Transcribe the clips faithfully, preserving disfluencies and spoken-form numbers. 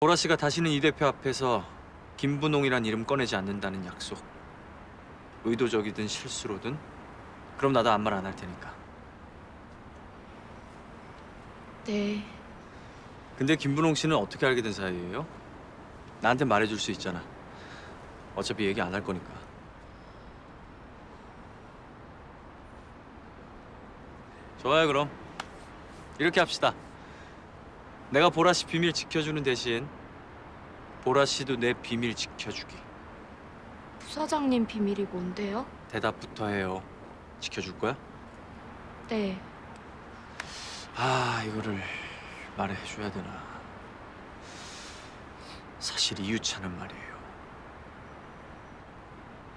보라 씨가 다시는 이 대표 앞에서 김분홍이란 이름 꺼내지 않는다는 약속. 의도적이든 실수로든. 그럼 나도 아무 말 안 할 테니까. 네. 근데 김분홍 씨는 어떻게 알게 된 사이예요? 나한테 말해줄 수 있잖아. 어차피 얘기 안 할 거니까. 좋아요, 그럼. 이렇게 합시다. 내가 보라 씨 비밀 지켜주는 대신 보라 씨도 내 비밀 지켜주기. 부사장님 비밀이 뭔데요? 대답부터 해요. 지켜줄 거야? 네. 아, 이거를 말해줘야 되나. 사실 이유찬은 말이에요.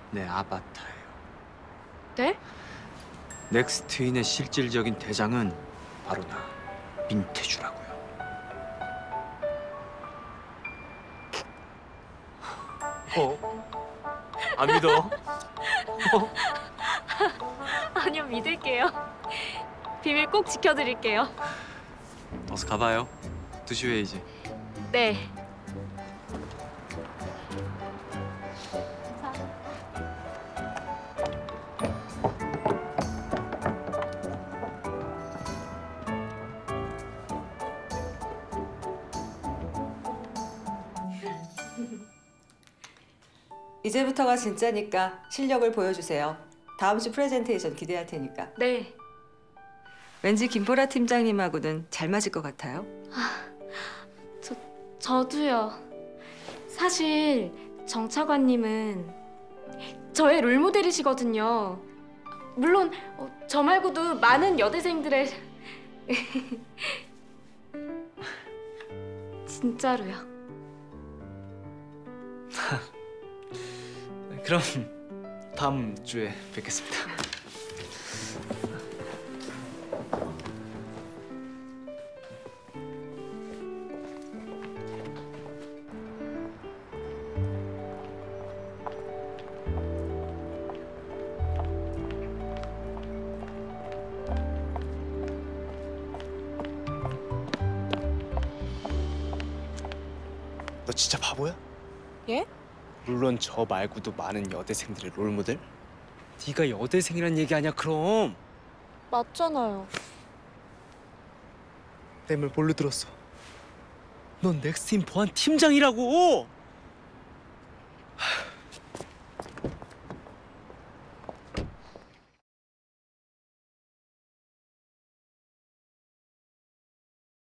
내 아바타예요. 네? 넥스트인의 실질적인 대장은 바로 나, 민태주라고요. 어? 안 믿어? 어? 아니요, 믿을게요. 비밀 꼭 지켜드릴게요. 어서 가봐요. 두 시 후에 이제. 네. 이제부터가 진짜니까 실력을 보여주세요. 다음 주 프레젠테이션 기대할 테니까. 네. 왠지 김보라 팀장님하고는 잘 맞을 것 같아요. 아, 저, 저도요. 사실 정 차관님은 저의 롤모델이시거든요. 물론 어, 저 말고도 많은 여대생들의... 진짜로요. 그럼 다음 주에 뵙겠습니다. 너 진짜 바보야? 예? 물론 저 말고도 많은 여대생들의 롤모델? 네가 여대생이란 얘기 아니야, 그럼? 맞잖아요. 내 말 뭘로 들었어? 넌 넥스트인 보안 팀장이라고!